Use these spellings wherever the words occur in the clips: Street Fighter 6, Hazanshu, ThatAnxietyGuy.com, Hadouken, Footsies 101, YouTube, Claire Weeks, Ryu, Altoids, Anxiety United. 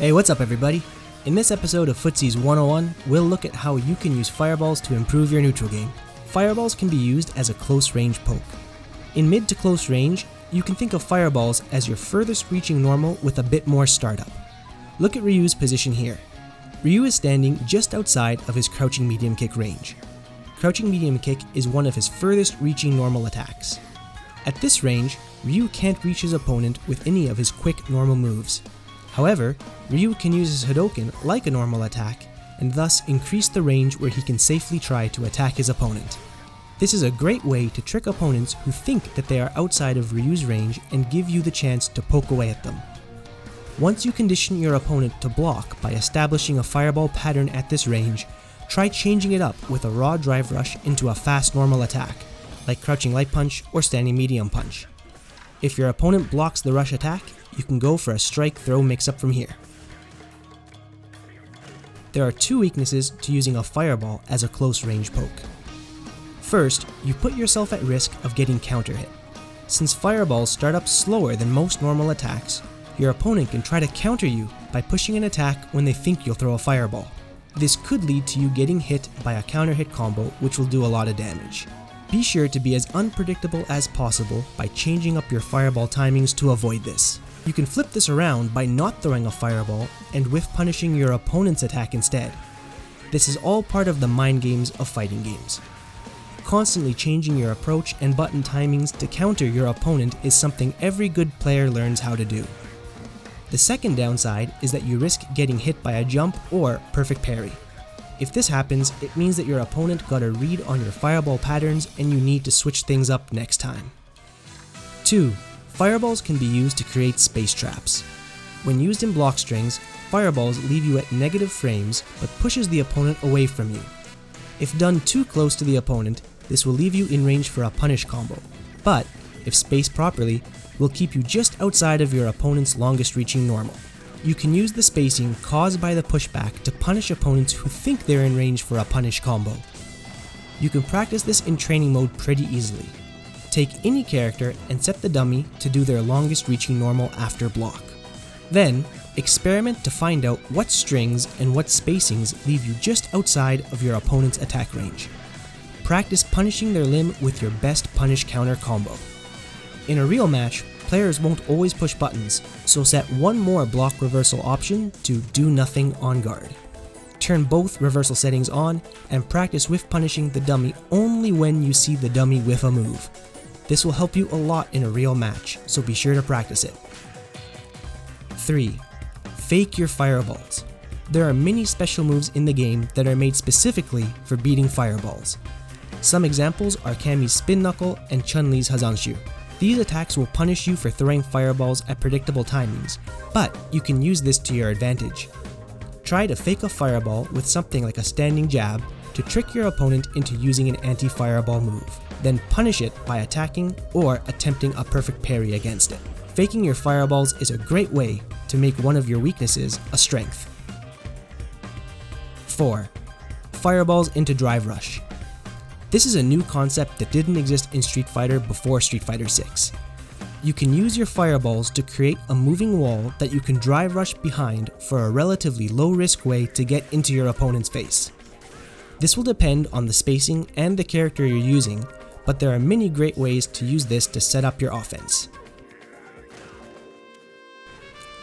Hey, what's up everybody? In this episode of Footsies 101, we'll look at how you can use fireballs to improve your neutral game. Fireballs can be used as a close range poke. In mid to close range, you can think of fireballs as your furthest reaching normal with a bit more startup. Look at Ryu's position here. Ryu is standing just outside of his crouching medium kick range. Crouching medium kick is one of his furthest reaching normal attacks. At this range, Ryu can't reach his opponent with any of his quick normal moves. However, Ryu can use his Hadouken like a normal attack, and thus increase the range where he can safely try to attack his opponent. This is a great way to trick opponents who think that they are outside of Ryu's range and give you the chance to poke away at them. Once you condition your opponent to block by establishing a fireball pattern at this range, try changing it up with a raw drive rush into a fast normal attack, like crouching light punch or standing medium punch. If your opponent blocks the rush attack, you can go for a strike-throw mix-up from here. There are two weaknesses to using a fireball as a close-range poke. First, you put yourself at risk of getting counter-hit. Since fireballs start up slower than most normal attacks, your opponent can try to counter you by pushing an attack when they think you'll throw a fireball. This could lead to you getting hit by a counter-hit combo, which will do a lot of damage. Be sure to be as unpredictable as possible by changing up your fireball timings to avoid this. You can flip this around by not throwing a fireball and whiff punishing your opponent's attack instead. This is all part of the mind games of fighting games. Constantly changing your approach and button timings to counter your opponent is something every good player learns how to do. The second downside is that you risk getting hit by a jump or perfect parry. If this happens, it means that your opponent got a read on your fireball patterns and you need to switch things up next time. 2. Fireballs can be used to create space traps. When used in block strings, fireballs leave you at negative frames but pushes the opponent away from you. If done too close to the opponent, this will leave you in range for a punish combo, but if spaced properly, will keep you just outside of your opponent's longest reaching normal. You can use the spacing caused by the pushback to punish opponents who think they're in range for a punish combo. You can practice this in training mode pretty easily. Take any character and set the dummy to do their longest reaching normal after block. Then, experiment to find out what strings and what spacings leave you just outside of your opponent's attack range. Practice punishing their limb with your best punish counter combo. In a real match, players won't always push buttons, so set one more block reversal option to do nothing on guard. Turn both reversal settings on and practice whiff punishing the dummy only when you see the dummy whiff a move. This will help you a lot in a real match, so be sure to practice it. 3. Fake your fireballs. There are many special moves in the game that are made specifically for beating fireballs. Some examples are Kami's Spin Knuckle and Chun-Li's Hazanshu. These attacks will punish you for throwing fireballs at predictable timings, but you can use this to your advantage. Try to fake a fireball with something like a standing jab to trick your opponent into using an anti-fireball move, then punish it by attacking or attempting a perfect parry against it. Faking your fireballs is a great way to make one of your weaknesses a strength. 4. Fireballs into drive rush. This is a new concept that didn't exist in Street Fighter before Street Fighter 6. You can use your fireballs to create a moving wall that you can drive rush behind for a relatively low-risk way to get into your opponent's face. This will depend on the spacing and the character you're using, but there are many great ways to use this to set up your offense.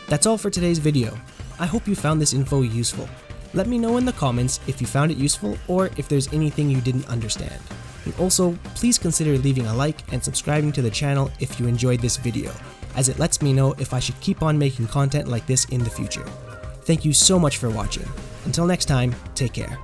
That's all for today's video. I hope you found this info useful. Let me know in the comments if you found it useful or if there's anything you didn't understand. And also, please consider leaving a like and subscribing to the channel if you enjoyed this video, as it lets me know if I should keep on making content like this in the future. Thank you so much for watching. Until next time, take care.